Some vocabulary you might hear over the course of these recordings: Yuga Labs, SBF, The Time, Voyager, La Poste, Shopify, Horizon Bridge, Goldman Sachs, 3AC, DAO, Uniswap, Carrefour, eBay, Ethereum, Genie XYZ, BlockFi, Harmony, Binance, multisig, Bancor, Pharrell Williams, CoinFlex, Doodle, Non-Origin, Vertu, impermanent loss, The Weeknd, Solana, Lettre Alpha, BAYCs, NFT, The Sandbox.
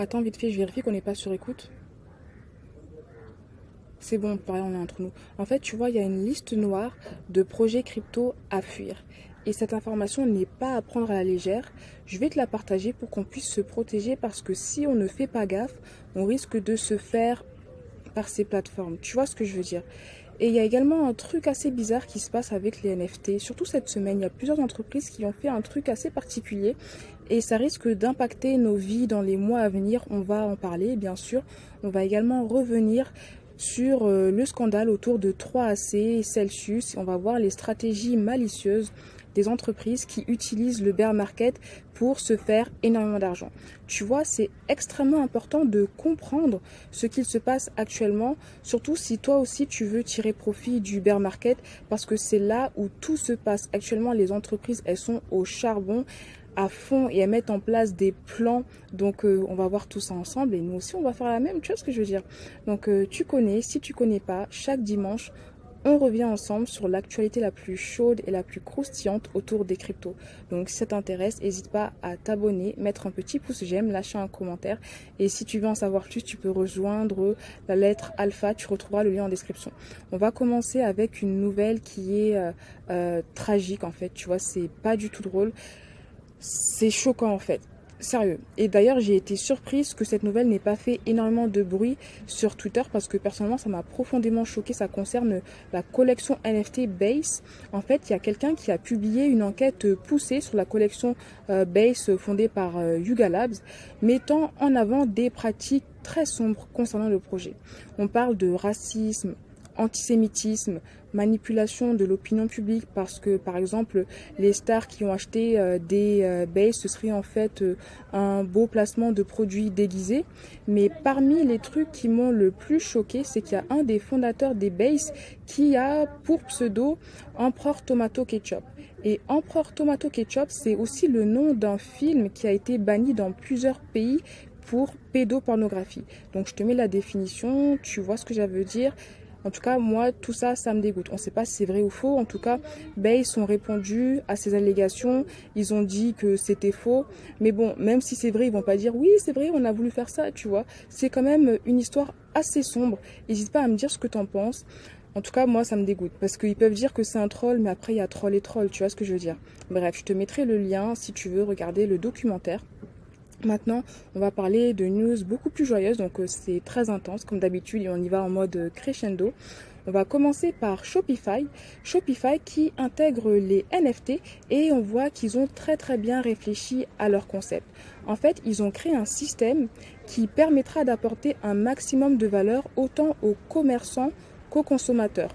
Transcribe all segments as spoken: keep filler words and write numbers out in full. Attends, vite fait, je vérifie qu'on n'est pas sur écoute. C'est bon, pareil, on est entre nous. En fait, tu vois, il y a une liste noire de projets crypto à fuir. Et cette information n'est pas à prendre à la légère. Je vais te la partager pour qu'on puisse se protéger, parce que si on ne fait pas gaffe, on risque de se faire par ces plateformes. Tu vois ce que je veux dire? Et il y a également un truc assez bizarre qui se passe avec les N F T. Surtout cette semaine, il y a plusieurs entreprises qui ont fait un truc assez particulier et ça risque d'impacter nos vies dans les mois à venir. On va en parler, bien sûr. On va également revenir sur le scandale autour de trois A C et Celsius. On va voir les stratégies malicieuses des entreprises qui utilisent le bear market pour se faire énormément d'argent. Tu vois, c'est extrêmement important de comprendre ce qu'il se passe actuellement, surtout si toi aussi tu veux tirer profit du bear market, parce que c'est là où tout se passe. Actuellement, les entreprises, elles sont au charbon, à fond, et elles mettent en place des plans. Donc, euh, on va voir tout ça ensemble et nous aussi, on va faire la même. Tu vois ce que je veux dire? Donc, euh, tu connais, si tu connais pas, chaque dimanche, on revient ensemble sur l'actualité la plus chaude et la plus croustillante autour des cryptos. Donc si ça t'intéresse, n'hésite pas à t'abonner, mettre un petit pouce j'aime, lâcher un commentaire. Et si tu veux en savoir plus, tu peux rejoindre la lettre alpha, tu retrouveras le lien en description. On va commencer avec une nouvelle qui est euh, euh, tragique en fait, tu vois, c'est pas du tout drôle. C'est choquant en fait. Sérieux. Et d'ailleurs, j'ai été surprise que cette nouvelle n'ait pas fait énormément de bruit sur Twitter, parce que personnellement, ça m'a profondément choquée. Ça concerne la collection N F T B A Y C. En fait, il y a quelqu'un qui a publié une enquête poussée sur la collection euh, B A Y C fondée par euh, Yuga Labs, mettant en avant des pratiques très sombres concernant le projet. On parle de racisme, antisémitisme, manipulation de l'opinion publique, parce que par exemple les stars qui ont acheté euh, des euh, B A Y C, ce serait en fait euh, un beau placement de produits déguisés. Mais parmi les trucs qui m'ont le plus choqué, c'est qu'il y a un des fondateurs des B A Y C qui a pour pseudo Empereur Tomato Ketchup. Et Empereur Tomato Ketchup, c'est aussi le nom d'un film qui a été banni dans plusieurs pays pour pédopornographie. Donc je te mets la définition, tu vois ce que je veux dire. En tout cas, moi, tout ça, ça me dégoûte. On ne sait pas si c'est vrai ou faux. En tout cas, B A Y C ont répondu à ces allégations. Ils ont dit que c'était faux. Mais bon, même si c'est vrai, ils ne vont pas dire « Oui, c'est vrai, on a voulu faire ça », tu vois. C'est quand même une histoire assez sombre. N'hésite pas à me dire ce que tu en penses. En tout cas, moi, ça me dégoûte. Parce qu'ils peuvent dire que c'est un troll, mais après, il y a troll et troll. Tu vois ce que je veux dire? Bref, je te mettrai le lien si tu veux regarder le documentaire. Maintenant, on va parler de news beaucoup plus joyeuses, donc c'est très intense comme d'habitude et on y va en mode crescendo. On va commencer par Shopify, Shopify qui intègre les N F T et on voit qu'ils ont très très bien réfléchi à leur concept. En fait, ils ont créé un système qui permettra d'apporter un maximum de valeur autant aux commerçants qu'aux consommateurs.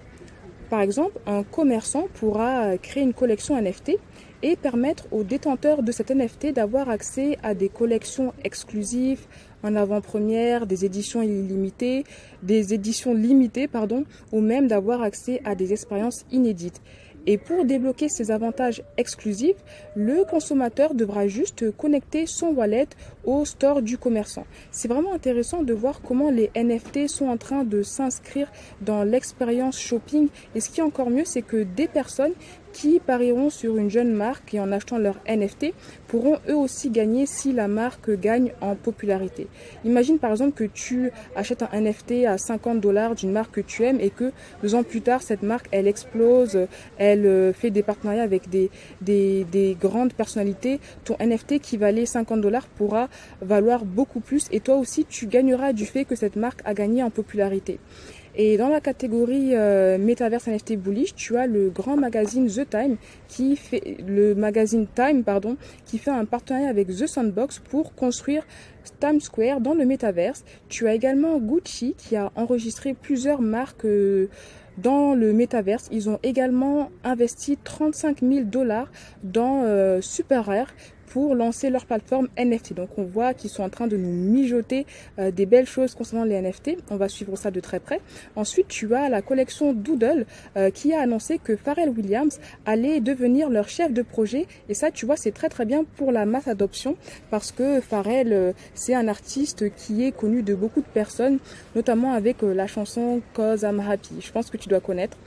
Par exemple, un commerçant pourra créer une collection N F T et permettre aux détenteurs de cette N F T d'avoir accès à des collections exclusives, en avant-première, des éditions illimitées, des éditions limitées, pardon, ou même d'avoir accès à des expériences inédites. Et pour débloquer ces avantages exclusifs, le consommateur devra juste connecter son wallet au store du commerçant. C'est vraiment intéressant de voir comment les N F T sont en train de s'inscrire dans l'expérience shopping. Et ce qui est encore mieux, c'est que des personnes qui parieront sur une jeune marque et en achetant leur N F T pourront eux aussi gagner si la marque gagne en popularité. Imagine par exemple que tu achètes un N F T à cinquante dollars d'une marque que tu aimes et que deux ans plus tard, cette marque, elle explose, elle fait des partenariats avec des, des, des grandes personnalités. Ton N F T qui valait cinquante dollars pourra valoir beaucoup plus et toi aussi, tu gagneras du fait que cette marque a gagné en popularité. Et dans la catégorie euh, Metaverse N F T bullish, tu as le grand magazine The Time qui fait le magazine Time pardon, qui fait un partenariat avec The Sandbox pour construire Times Square dans le Metaverse. Tu as également Gucci qui a enregistré plusieurs marques euh, dans le Metaverse. Ils ont également investi trente-cinq mille dollars dans euh, SuperRare pour lancer leur plateforme N F T. Donc on voit qu'ils sont en train de nous mijoter euh, des belles choses concernant les N F T. On va suivre ça de très près. Ensuite, tu as la collection Doodle euh, qui a annoncé que Pharrell Williams allait devenir leur chef de projet. Et ça, tu vois, c'est très très bien pour la masse adoption parce que Pharrell, euh, c'est un artiste qui est connu de beaucoup de personnes, notamment avec euh, la chanson « Cause I'm Happy ». Je pense que tu dois connaître.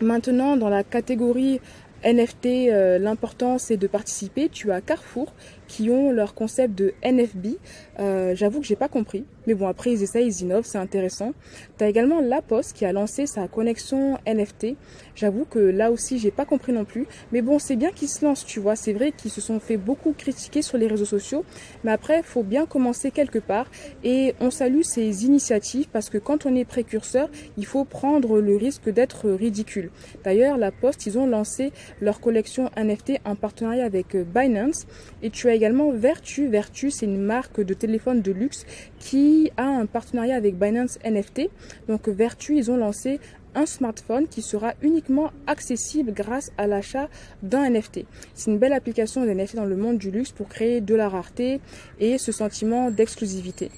Maintenant, dans la catégorie N F T, euh, l'important c'est de participer. Tu as Carrefour qui ont leur concept de N F B. Euh, J'avoue que j'ai pas compris. Mais bon, après, ils essayent, ils innovent, c'est intéressant. Tu as également La Poste qui a lancé sa connexion N F T. J'avoue que là aussi, j'ai pas compris non plus. Mais bon, c'est bien qu'ils se lancent, tu vois. C'est vrai qu'ils se sont fait beaucoup critiquer sur les réseaux sociaux. Mais après, faut bien commencer quelque part. Et on salue ces initiatives parce que quand on est précurseur, il faut prendre le risque d'être ridicule. D'ailleurs, La Poste, ils ont lancé leur collection N F T en partenariat avec Binance. Et tu as également Vertu. Vertu, c'est une marque de téléphone de luxe qui a un partenariat avec Binance N F T. Donc Vertu, ils ont lancé un smartphone qui sera uniquement accessible grâce à l'achat d'un N F T. C'est une belle application des N F T dans le monde du luxe pour créer de la rareté et ce sentiment d'exclusivité.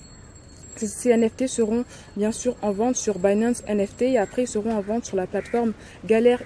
Ces N F T seront bien sûr en vente sur Binance N F T et après ils seront en vente sur la plateforme Galère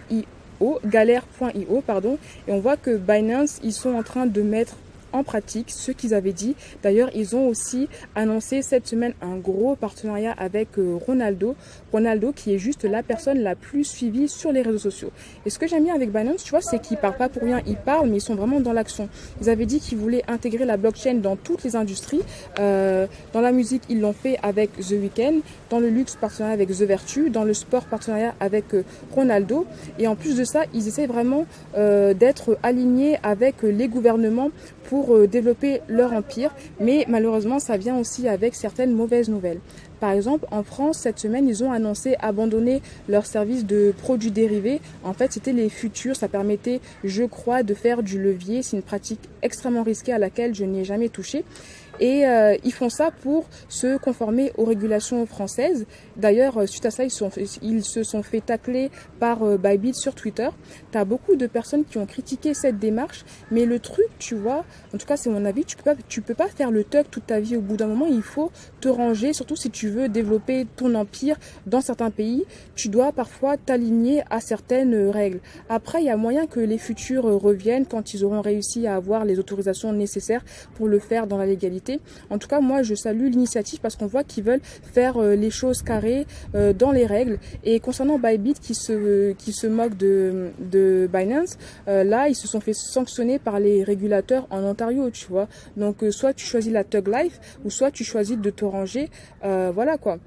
point i o, pardon. Et on voit que Binance, ils sont en train de mettre en pratique ce qu'ils avaient dit. D'ailleurs, ils ont aussi annoncé cette semaine un gros partenariat avec Ronaldo. Ronaldo qui est juste la personne la plus suivie sur les réseaux sociaux. Et ce que j'aime bien avec Binance, tu vois, c'est qu'ils parlent pas pour rien, ils parlent, mais ils sont vraiment dans l'action. Ils avaient dit qu'ils voulaient intégrer la blockchain dans toutes les industries. Euh, dans la musique, ils l'ont fait avec The Weeknd. Dans le luxe, partenariat avec The Vertu. Dans le sport, partenariat avec Ronaldo. Et en plus de ça, ils essaient vraiment euh, d'être alignés avec les gouvernements pour développer leur empire, mais malheureusement ça vient aussi avec certaines mauvaises nouvelles. Par exemple, en France, cette semaine, ils ont annoncé abandonner leur service de produits dérivés. En fait, c'était les futurs. Ça permettait, je crois, de faire du levier. C'est une pratique extrêmement risquée à laquelle je n'ai jamais touché. Et euh, ils font ça pour se conformer aux régulations françaises. D'ailleurs, suite à ça, ils, sont, ils se sont fait tacler par euh, Bybit sur Twitter. Tu as beaucoup de personnes qui ont critiqué cette démarche. Mais le truc, tu vois, en tout cas, c'est mon avis, tu peux pas, tu peux pas faire le tuck toute ta vie. Au bout d'un moment, il faut te ranger, surtout si tu veux développer ton empire dans certains pays, tu dois parfois t'aligner à certaines règles. Après, il y a moyen que les futurs reviennent quand ils auront réussi à avoir les autorisations nécessaires pour le faire dans la légalité. En tout cas, moi, je salue l'initiative parce qu'on voit qu'ils veulent faire les choses carrées euh, dans les règles. Et concernant Bybit qui se, euh, qui se moque de, de Binance, euh, là, ils se sont fait sanctionner par les régulateurs en Ontario, tu vois. Donc, euh, soit tu choisis la thug life ou soit tu choisis de te ranger. Euh, Voilà quoi,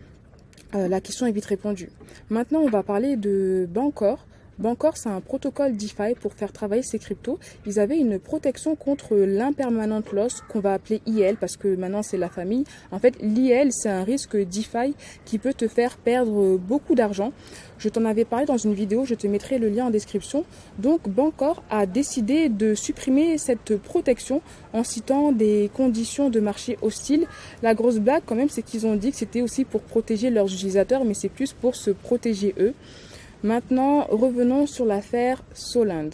euh, la question est vite répondue. Maintenant, on va parler de Bancor. Bancor, c'est un protocole DeFi pour faire travailler ses cryptos. Ils avaient une protection contre l'impermanent loss qu'on va appeler I L parce que maintenant c'est la famille. En fait, l'I L, c'est un risque DeFi qui peut te faire perdre beaucoup d'argent. Je t'en avais parlé dans une vidéo, je te mettrai le lien en description. Donc Bancor a décidé de supprimer cette protection en citant des conditions de marché hostiles. La grosse blague quand même, c'est qu'ils ont dit que c'était aussi pour protéger leurs utilisateurs, mais c'est plus pour se protéger eux. Maintenant, revenons sur l'affaire Solend.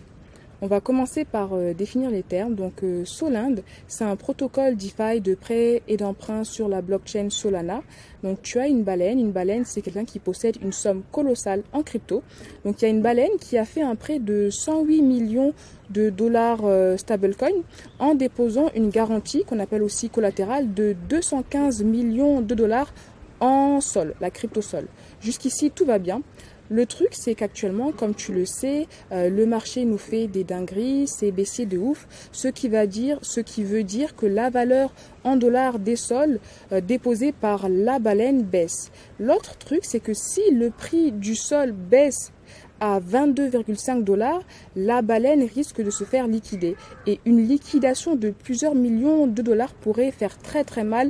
On va commencer par euh, définir les termes. Donc, euh, Solend, c'est un protocole DeFi de prêt et d'emprunt sur la blockchain Solana. Donc, tu as une baleine. Une baleine, c'est quelqu'un qui possède une somme colossale en crypto. Donc, il y a une baleine qui a fait un prêt de cent huit millions de dollars euh, stablecoin en déposant une garantie qu'on appelle aussi collatérale de deux cent quinze millions de dollars en sol, la crypto-sol. Jusqu'ici, tout va bien. Le truc, c'est qu'actuellement, comme tu le sais, euh, le marché nous fait des dingueries, c'est baissé de ouf, ce qui va dire, ce qui veut dire que la valeur en dollars des sols euh, déposés par la baleine baisse. L'autre truc, c'est que si le prix du sol baisse à vingt-deux virgule cinq dollars, la baleine risque de se faire liquider. Et une liquidation de plusieurs millions de dollars pourrait faire très très mal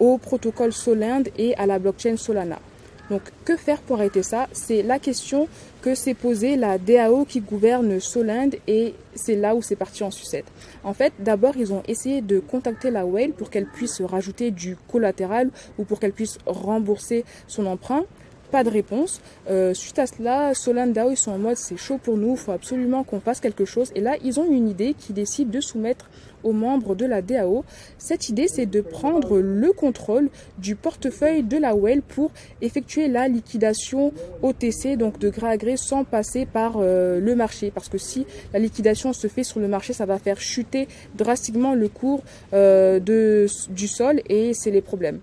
au protocole Solend et à la blockchain Solana. Donc, que faire pour arrêter ça? C'est la question que s'est posée la D A O qui gouverne Solend et c'est là où c'est parti en sucette. En fait, d'abord, ils ont essayé de contacter la whale pour qu'elle puisse rajouter du collatéral ou pour qu'elle puisse rembourser son emprunt. Pas de réponse. Euh, suite à cela, Solend D A O, ils sont en mode c'est chaud pour nous, il faut absolument qu'on fasse quelque chose. Et là, ils ont une idée qui décide de soumettre aux membres de la D A O. Cette idée, c'est de prendre le contrôle du portefeuille de la whale pour effectuer la liquidation O T C, donc de gré à gré, sans passer par euh, le marché. Parce que si la liquidation se fait sur le marché, ça va faire chuter drastiquement le cours euh, de, du sol et c'est les problèmes.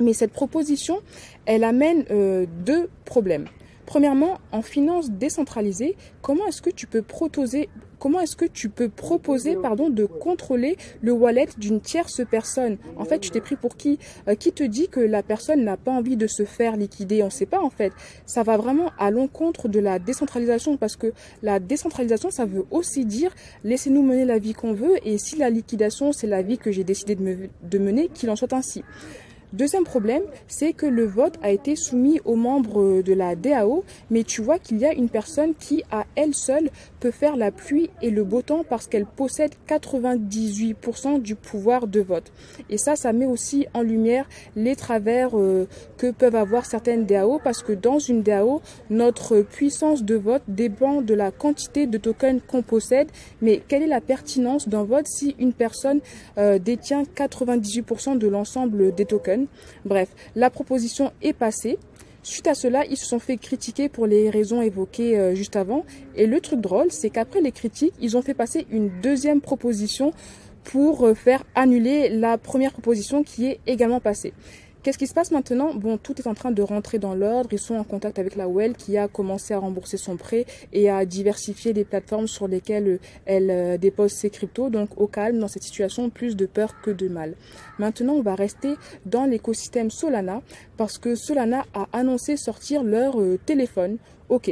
Mais cette proposition, elle amène euh, deux problèmes. Premièrement, en finance décentralisée, comment est-ce que tu peux proposer, comment est-ce que tu peux proposer pardon, de contrôler le wallet d'une tierce personne? En fait, tu t'es pris pour qui? euh, Qui te dit que la personne n'a pas envie de se faire liquider? On ne sait pas en fait. Ça va vraiment à l'encontre de la décentralisation, parce que la décentralisation, ça veut aussi dire laissez-nous mener la vie qu'on veut, et si la liquidation, c'est la vie que j'ai décidé de, me, de mener, qu'il en soit ainsi. Deuxième problème, c'est que le vote a été soumis aux membres de la D A O, mais tu vois qu'il y a une personne qui, à elle seule, peut faire la pluie et le beau temps parce qu'elle possède quatre-vingt-dix-huit pour cent du pouvoir de vote. Et ça, ça met aussi en lumière les travers euh, que peuvent avoir certaines D A O, parce que dans une D A O, notre puissance de vote dépend de la quantité de tokens qu'on possède, mais quelle est la pertinence d'un vote si une personne euh, détient quatre-vingt-dix-huit pour cent de l'ensemble des tokens? Bref, la proposition est passée. Suite à cela, ils se sont fait critiquer pour les raisons évoquées euh, juste avant. Et le truc drôle, c'est qu'après les critiques, ils ont fait passer une deuxième proposition pour euh, faire annuler la première proposition qui est également passée. Qu'est-ce qui se passe maintenant? Bon, tout est en train de rentrer dans l'ordre. Ils sont en contact avec la O L qui a commencé à rembourser son prêt et à diversifier les plateformes sur lesquelles elle euh, dépose ses cryptos. Donc, au calme, dans cette situation, plus de peur que de mal. Maintenant, on va rester dans l'écosystème Solana parce que Solana a annoncé sortir leur euh, téléphone. Ok.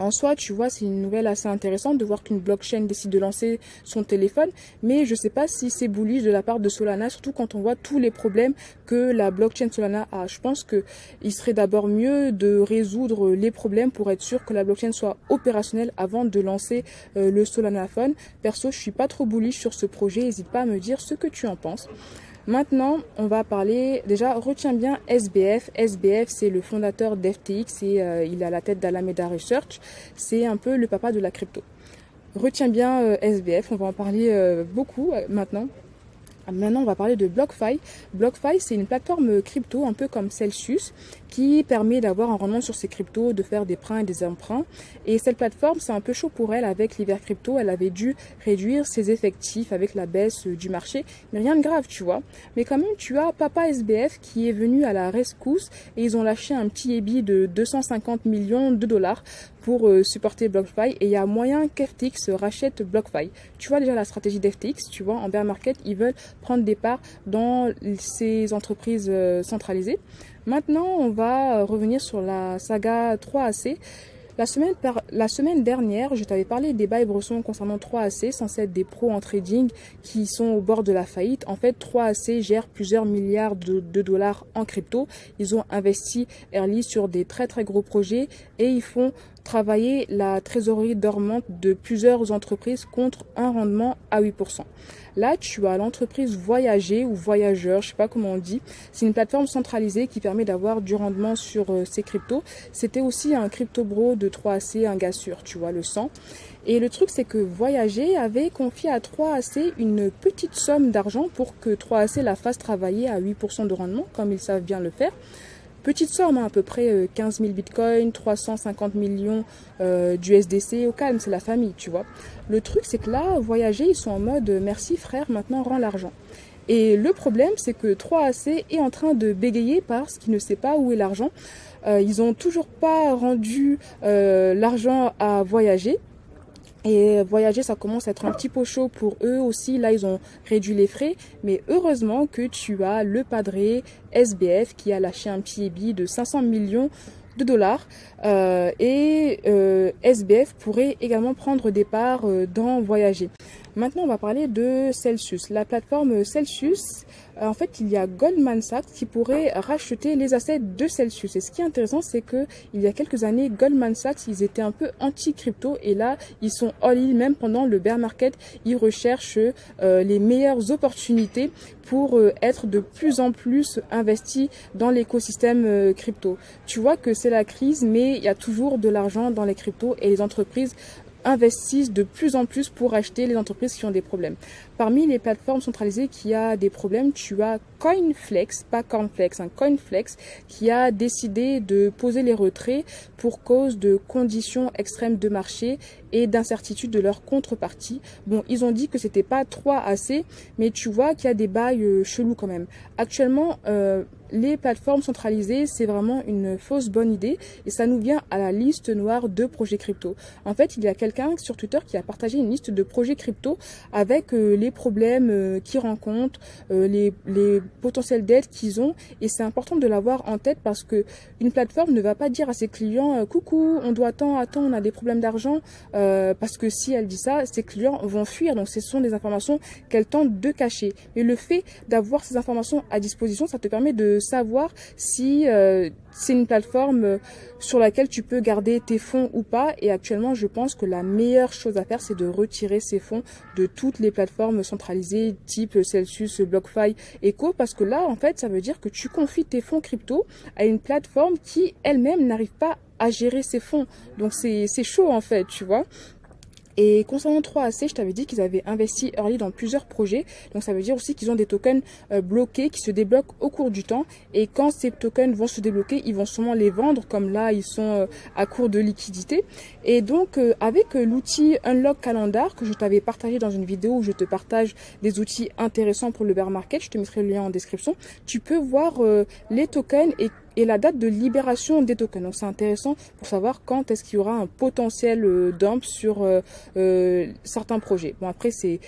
En soi, tu vois, c'est une nouvelle assez intéressante de voir qu'une blockchain décide de lancer son téléphone, mais je ne sais pas si c'est bullish de la part de Solana, surtout quand on voit tous les problèmes que la blockchain Solana a. Je pense qu'il serait d'abord mieux de résoudre les problèmes pour être sûr que la blockchain soit opérationnelle avant de lancer euh, le Solana Phone. Perso, je suis pas trop bullish sur ce projet, n'hésite pas à me dire ce que tu en penses. Maintenant, on va parler, déjà, retiens bien S B F. S B F, c'est le fondateur d'F T X et euh, il est à la tête d'Alameda Research. C'est un peu le papa de la crypto. Retiens bien euh, S B F, on va en parler euh, beaucoup euh, maintenant. Maintenant, on va parler de BlockFi. BlockFi, c'est une plateforme crypto un peu comme Celsius qui permet d'avoir un rendement sur ses cryptos, de faire des prêts et des emprunts. Et cette plateforme, c'est un peu chaud pour elle avec l'hiver crypto. Elle avait dû réduire ses effectifs avec la baisse du marché. Mais rien de grave, tu vois. Mais quand même, tu as Papa S B F qui est venu à la rescousse et ils ont lâché un petit E B I de deux cent cinquante millions de dollars pour supporter BlockFi. Et il y a moyen qu'F T X rachète BlockFi. Tu vois déjà la stratégie d'F T X, tu vois, en bear market, ils veulent prendre des parts dans ces entreprises centralisées. Maintenant, on va revenir sur la saga trois A C. La semaine, par... la semaine dernière, je t'avais parlé des bails bressons concernant trois A C, censés être des pros en trading qui sont au bord de la faillite. En fait, trois A C gère plusieurs milliards de, de dollars en crypto. Ils ont investi early sur des très très gros projets et ils font travailler la trésorerie dormante de plusieurs entreprises contre un rendement à huit pour cent. Là, tu as l'entreprise Voyager ou Voyageur, je sais pas comment on dit. C'est une plateforme centralisée qui permet d'avoir du rendement sur ses cryptos. C'était aussi un crypto bro de trois A C, un gars sûr, tu vois, le sang. Et le truc, c'est que Voyager avait confié à trois A C une petite somme d'argent pour que trois A C la fasse travailler à huit pour cent de rendement, comme ils savent bien le faire. Petite somme, hein, à peu près quinze mille bitcoins, trois cent cinquante millions euh, d'U S D C, au calme, c'est la famille, tu vois. Le truc, c'est que là, Voyager, ils sont en mode « merci frère, maintenant rends l'argent ». Et le problème, c'est que trois A C est en train de bégayer parce qu'il ne sait pas où est l'argent. Euh, ils n'ont toujours pas rendu euh, l'argent à Voyager. Et Voyager, ça commence à être un petit peu chaud pour eux aussi. Là, ils ont réduit les frais. Mais heureusement que tu as le padré S B F qui a lâché un petit E B I de cinq cents millions de dollars. Euh, et euh, S B F pourrait également prendre des parts euh, dans Voyager. Maintenant, on va parler de Celsius. La plateforme Celsius, en fait, il y a Goldman Sachs qui pourrait racheter les assets de Celsius. Et ce qui est intéressant, c'est que il y a quelques années, Goldman Sachs, ils étaient un peu anti-crypto. Et là, ils sont all-in, même pendant le bear market, ils recherchent euh, les meilleures opportunités pour euh, être de plus en plus investis dans l'écosystème euh, crypto. Tu vois que c'est la crise, mais il y a toujours de l'argent dans les cryptos et les entreprises investissent de plus en plus pour acheter les entreprises qui ont des problèmes. Parmi les plateformes centralisées qui a des problèmes, tu as CoinFlex, pas CoinFlex, hein, CoinFlex, qui a décidé de poser les retraits pour cause de conditions extrêmes de marché et d'incertitude de leur contrepartie. Bon, ils ont dit que c'était pas trois A C, mais tu vois qu'il y a des bails euh, chelous quand même. Actuellement, euh, les plateformes centralisées, c'est vraiment une fausse bonne idée et ça nous vient à la liste noire de projets crypto. En fait, il y a quelqu'un sur Twitter qui a partagé une liste de projets crypto avec euh, les problèmes euh, qu'ils rencontrent, euh, les, les potentielles dettes qu'ils ont, et c'est important de l'avoir en tête parce que une plateforme ne va pas dire à ses clients euh, « Coucou, on doit attendre, attends, on a des problèmes d'argent euh, », parce que si elle dit ça, ses clients vont fuir. Donc ce sont des informations qu'elle tente de cacher. Mais le fait d'avoir ces informations à disposition, ça te permet de savoir si euh, c'est une plateforme sur laquelle tu peux garder tes fonds ou pas. Et actuellement, je pense que la meilleure chose à faire, c'est de retirer ces fonds de toutes les plateformes centralisées type Celsius, BlockFi et co. Parce que là, en fait, ça veut dire que tu confies tes fonds crypto à une plateforme qui, elle-même, n'arrive pas à gérer ses fonds. Donc, c'est c'est chaud, en fait, tu vois. Et concernant trois A C, je t'avais dit qu'ils avaient investi early dans plusieurs projets. Donc ça veut dire aussi qu'ils ont des tokens euh, bloqués qui se débloquent au cours du temps. Et quand ces tokens vont se débloquer, ils vont sûrement les vendre. Comme là, ils sont euh, à court de liquidité. Et donc euh, avec euh, l'outil Unlock Calendar que je t'avais partagé dans une vidéo où je te partage des outils intéressants pour le bear market, je te mettrai le lien en description, tu peux voir euh, les tokens et et la date de libération des tokens. Donc c'est intéressant pour savoir quand est-ce qu'il y aura un potentiel euh, dump sur euh, euh, certains projets. Bon, après c'est,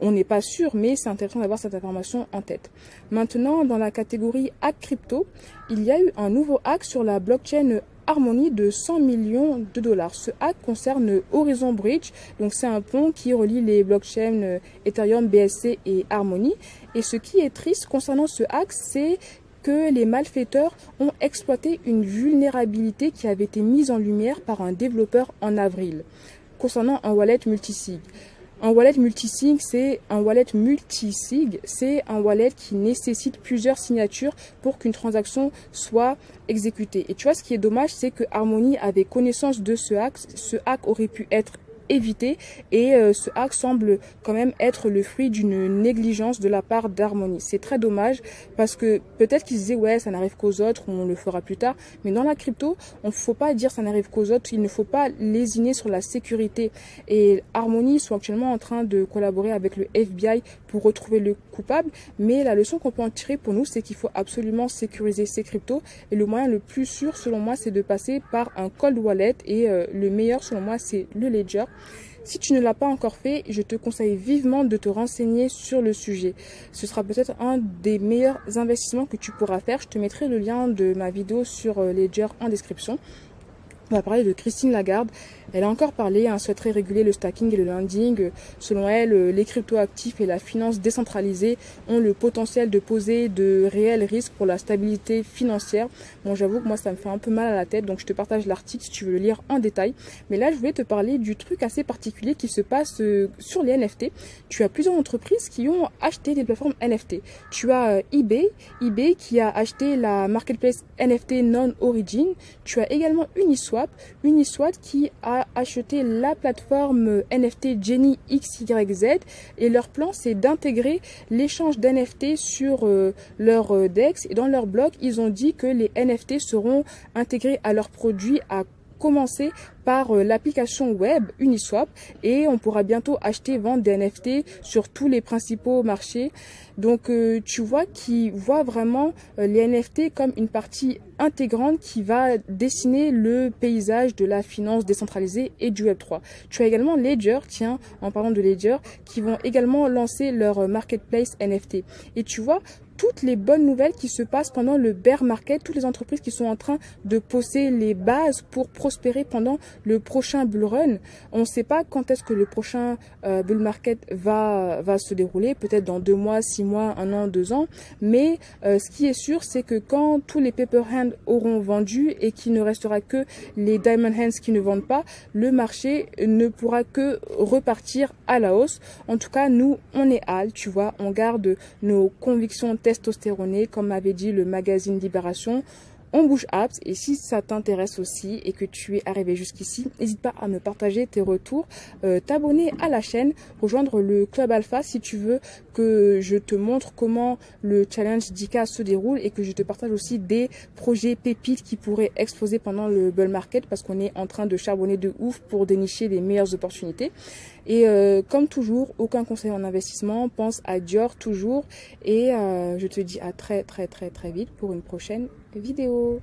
on n'est pas sûr, mais c'est intéressant d'avoir cette information en tête. Maintenant, dans la catégorie hack crypto, il y a eu un nouveau hack sur la blockchain Harmony de cent millions de dollars. Ce hack concerne Horizon Bridge, donc c'est un pont qui relie les blockchains Ethereum, B S C et Harmony. Et ce qui est triste concernant ce hack, c'est que les malfaiteurs ont exploité une vulnérabilité qui avait été mise en lumière par un développeur en avril concernant un wallet multisig. Un wallet multisig, c'est un wallet multisig, c'est un wallet qui nécessite plusieurs signatures pour qu'une transaction soit exécutée. Et tu vois, ce qui est dommage, c'est que Harmony avait connaissance de ce hack, ce hack aurait pu être évité, et euh, ce hack semble quand même être le fruit d'une négligence de la part d'Harmony. C'est très dommage parce que peut-être qu'ils disaient ouais, ça n'arrive qu'aux autres, on le fera plus tard, mais dans la crypto, on ne faut pas dire ça n'arrive qu'aux autres, il ne faut pas lésiner sur la sécurité. Et Harmony sont actuellement en train de collaborer avec le F B I pour retrouver le coupable, mais la leçon qu'on peut en tirer pour nous, c'est qu'il faut absolument sécuriser ces cryptos, et le moyen le plus sûr selon moi, c'est de passer par un cold wallet, et euh, le meilleur selon moi, c'est le Ledger. Si tu ne l'as pas encore fait, je te conseille vivement de te renseigner sur le sujet. Ce sera peut-être un des meilleurs investissements que tu pourras faire. Je te mettrai le lien de ma vidéo sur Ledger en description. On va parler de Christine Lagarde. Elle a encore parlé, hein, souhaiterait réguler le stacking et le lending. Selon elle, les crypto-actifs et la finance décentralisée ont le potentiel de poser de réels risques pour la stabilité financière. Bon, j'avoue que moi, ça me fait un peu mal à la tête, donc je te partage l'article si tu veux le lire en détail. Mais là, je voulais te parler du truc assez particulier qui se passe sur les N F T. Tu as plusieurs entreprises qui ont acheté des plateformes N F T. Tu as eBay, eBay qui a acheté la marketplace N F T Non-Origin. Tu as également Uniswap, Uniswap qui a acheter la plateforme N F T Genie X Y Z, et leur plan, c'est d'intégrer l'échange d'N F T sur euh, leur euh, DEX, et dans leur blog, ils ont dit que les N F T seront intégrés à leurs produits, à commencer par euh, l'application web Uniswap, et on pourra bientôt acheter, vendre des N F T sur tous les principaux marchés. Donc euh, tu vois qui voit vraiment euh, les N F T comme une partie intégrante qui va dessiner le paysage de la finance décentralisée et du Web trois. Tu as également Ledger, tiens, en parlant de Ledger, qui vont également lancer leur marketplace N F T. Et tu vois toutes les bonnes nouvelles qui se passent pendant le bear market, toutes les entreprises qui sont en train de poser les bases pour prospérer pendant le prochain bull run. On ne sait pas quand est-ce que le prochain euh, bull market va, va se dérouler, peut-être dans deux mois, six mois, un an, deux ans, mais euh, ce qui est sûr, c'est que quand tous les paper hands auront vendu et qu'il ne restera que les diamond hands qui ne vendent pas, le marché ne pourra que repartir à la hausse. En tout cas, nous, on est hal, tu vois, on garde nos convictions testostéronées, comme avait dit le magazine Libération. on bouge apps. Et si ça t'intéresse aussi et que tu es arrivé jusqu'ici, n'hésite pas à me partager tes retours, euh, t'abonner à la chaîne, rejoindre le club alpha si tu veux que je te montre comment le challenge dix K se déroule et que je te partage aussi des projets pépites qui pourraient exploser pendant le bull market, parce qu'on est en train de charbonner de ouf pour dénicher les meilleures opportunités. Et euh, comme toujours, aucun conseil en investissement, pense à Dior toujours, et euh, je te dis à très très très très vite pour une prochaine vidéo.